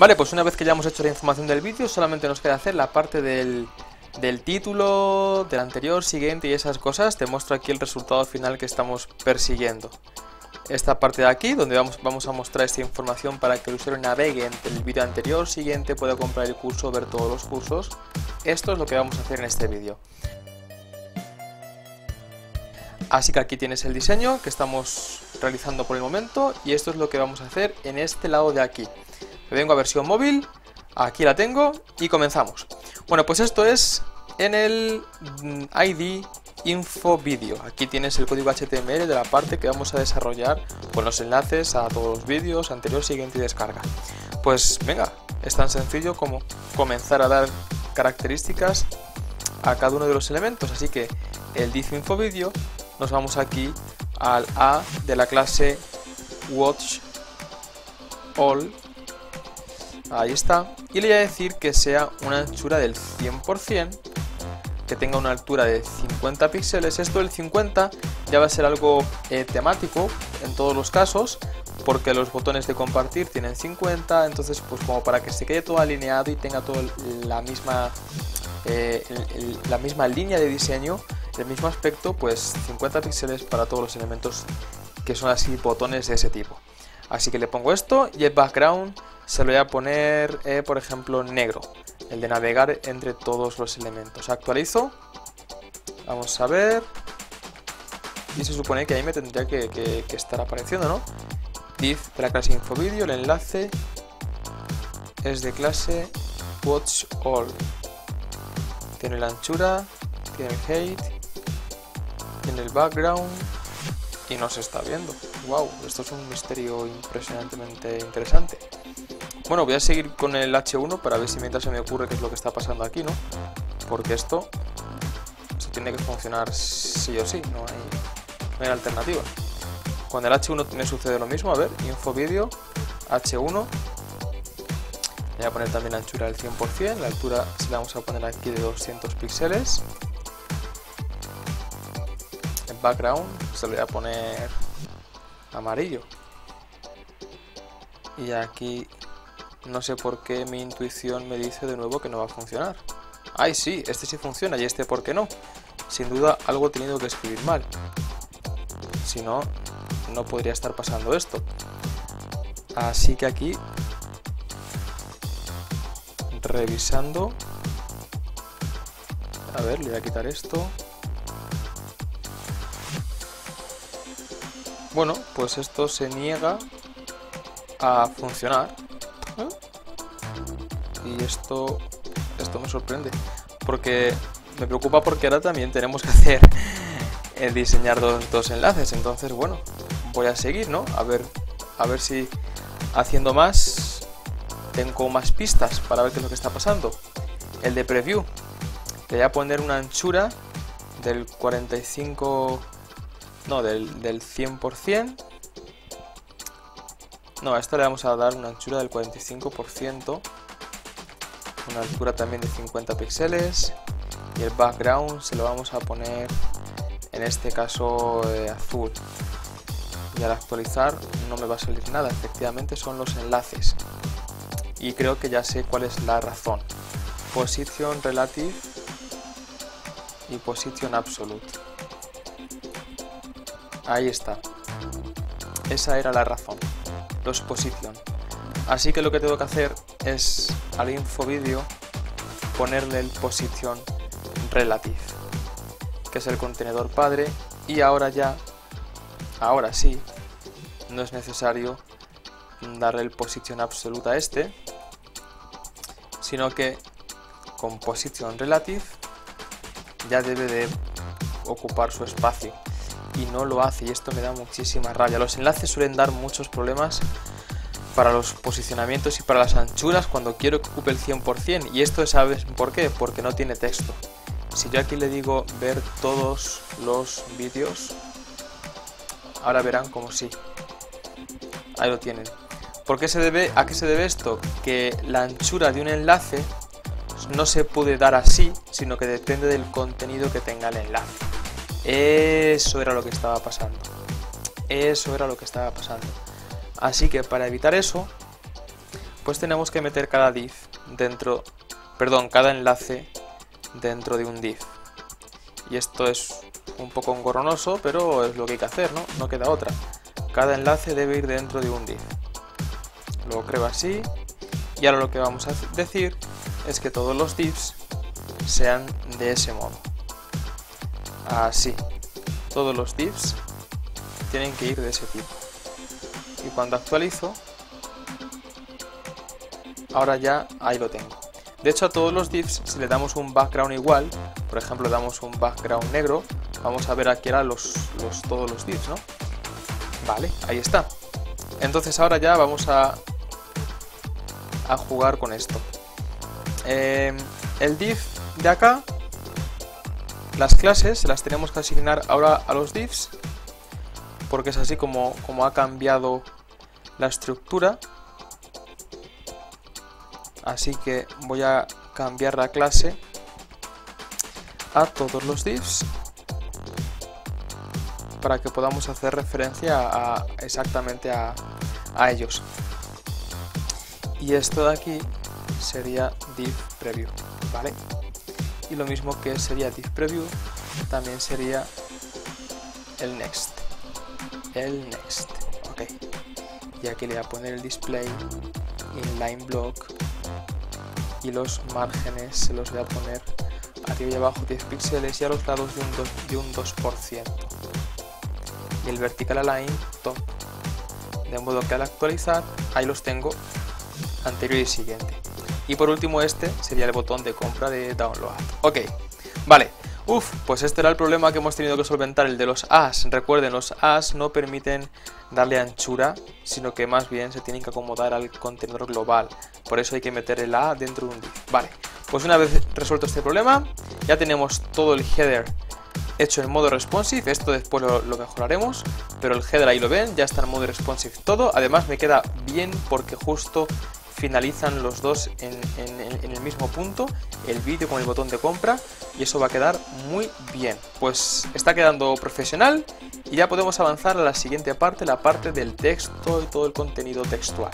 Vale, pues una vez que ya hemos hecho la información del vídeo, solamente nos queda hacer la parte del título, del anterior, siguiente y esas cosas. Te muestro aquí el resultado final que estamos persiguiendo. Esta parte de aquí, donde vamos a mostrar esta información para que el usuario navegue entre el vídeo anterior, siguiente, pueda comprar el curso, ver todos los cursos. Esto es lo que vamos a hacer en este vídeo. Así que aquí tienes el diseño que estamos realizando por el momento y esto es lo que vamos a hacer en este lado de aquí. Me vengo a versión móvil, aquí la tengo y comenzamos. Bueno, pues esto es en el ID Info Video. Aquí tienes el código HTML de la parte que vamos a desarrollar con los enlaces a todos los vídeos, anterior, siguiente y descarga. Pues venga, es tan sencillo como comenzar a dar características a cada uno de los elementos. Así que el div Info Video, nos vamos aquí al A de la clase Watch All. Ahí está. Y le voy a decir que sea una anchura del 100%, que tenga una altura de 50 píxeles. Esto del 50 ya va a ser algo temático en todos los casos, porque los botones de compartir tienen 50, entonces pues como para que se quede todo alineado y tenga todo la misma línea de diseño, el mismo aspecto, pues 50 píxeles para todos los elementos que son así botones de ese tipo. Así que le pongo esto y el background se lo voy a poner, por ejemplo, negro, el de navegar entre todos los elementos. Actualizo, vamos a ver, y se supone que ahí me tendría que estar apareciendo, ¿no? Div de la clase InfoVideo, el enlace es de clase Watch All. Tiene la anchura, tiene el height, tiene el background y no se está viendo. Wow, esto es un misterio impresionantemente interesante. Bueno, voy a seguir con el H1 para ver si mientras se me ocurre qué es lo que está pasando aquí, ¿no? Porque esto se tiene que funcionar sí o sí, no hay alternativa. Con el H1 me sucede lo mismo, a ver, InfoVideo, H1. Le voy a poner también la anchura del 100%, la altura se la vamos a poner aquí de 200 píxeles. El background se lo voy a poner amarillo. Y aquí... no sé por qué mi intuición me dice de nuevo que no va a funcionar. ¡Ay, sí! Este sí funciona y este ¿por qué no? Sin duda algo he tenido que escribir mal. Si no, no podría estar pasando esto. Así que aquí, revisando... a ver, le voy a quitar esto. Bueno, pues esto se niega a funcionar. Y esto me sorprende, porque me preocupa, porque ahora también tenemos que hacer diseñar dos enlaces. Entonces bueno, voy a seguir, ¿no? A ver si haciendo más tengo más pistas para ver qué es lo que está pasando. El de preview le voy a poner una anchura del 45, no, del 100%. No, a esta le vamos a dar una anchura del 45%, una altura también de 50 píxeles y el background se lo vamos a poner en este caso azul. Y al actualizar no me va a salir nada, efectivamente son los enlaces. Y creo que ya sé cuál es la razón. Position Relative y Position Absolute. Ahí está. Esa era la razón. Los position. Así que lo que tengo que hacer es al InfoVideo ponerle el position relative, que es el contenedor padre, y ahora sí, no es necesario darle el position absolute a este, sino que con position relative ya debe de ocupar su espacio. Y no lo hace, y esto me da muchísima rabia. Los enlaces suelen dar muchos problemas para los posicionamientos y para las anchuras cuando quiero que ocupe el 100%. Y esto, ¿sabes por qué? Porque no tiene texto. Si yo aquí le digo ver todos los vídeos, ahora verán como sí. Ahí lo tienen. ¿Por qué se debe? ¿A qué se debe esto? Que la anchura de un enlace no se puede dar así, sino que depende del contenido que tenga el enlace. Eso era lo que estaba pasando. Así que para evitar eso, después tenemos que meter cada div dentro, perdón, cada enlace dentro de un div. Y esto es un poco engorronoso, pero es lo que hay que hacer, ¿no? No queda otra. Cada enlace debe ir dentro de un div. Lo creo así. Y ahora lo que vamos a decir es que todos los divs sean de ese modo. Así. Todos los divs tienen que ir de ese tipo. Y cuando actualizo, ahora ya ahí lo tengo. De hecho, a todos los divs, si le damos un background igual, por ejemplo, le damos un background negro, vamos a ver aquí ahora todos los divs, ¿no? Vale, ahí está. Entonces ahora ya vamos a jugar con esto. El div de acá, las clases las tenemos que asignar ahora a los divs, porque es así como ha cambiado la estructura. Así que voy a cambiar la clase a todos los divs para que podamos hacer referencia exactamente a ellos. Y esto de aquí sería div preview, ¿vale? Y lo mismo que sería div preview, también sería el next. El next, ok. Y aquí le voy a poner el display, inline block, y los márgenes se los voy a poner arriba y abajo 10 píxeles y a los lados de un 2%. Y el vertical align top, de modo que al actualizar ahí los tengo, anterior y siguiente. Y por último este sería el botón de compra de download. Ok, vale. Pues este era el problema que hemos tenido que solventar, el de los as. Recuerden, los as no permiten darle anchura, sino que más bien se tienen que acomodar al contenedor global. Por eso hay que meter el a dentro de un div. Vale, pues una vez resuelto este problema, ya tenemos todo el header hecho en modo responsive. Esto después lo mejoraremos, pero el header ahí lo ven, ya está en modo responsive todo. Además me queda bien porque justo finalizan los dos en el mismo punto, el vídeo con el botón de compra, y eso va a quedar muy bien. Pues está quedando profesional y ya podemos avanzar a la siguiente parte, la parte del texto y todo el contenido textual.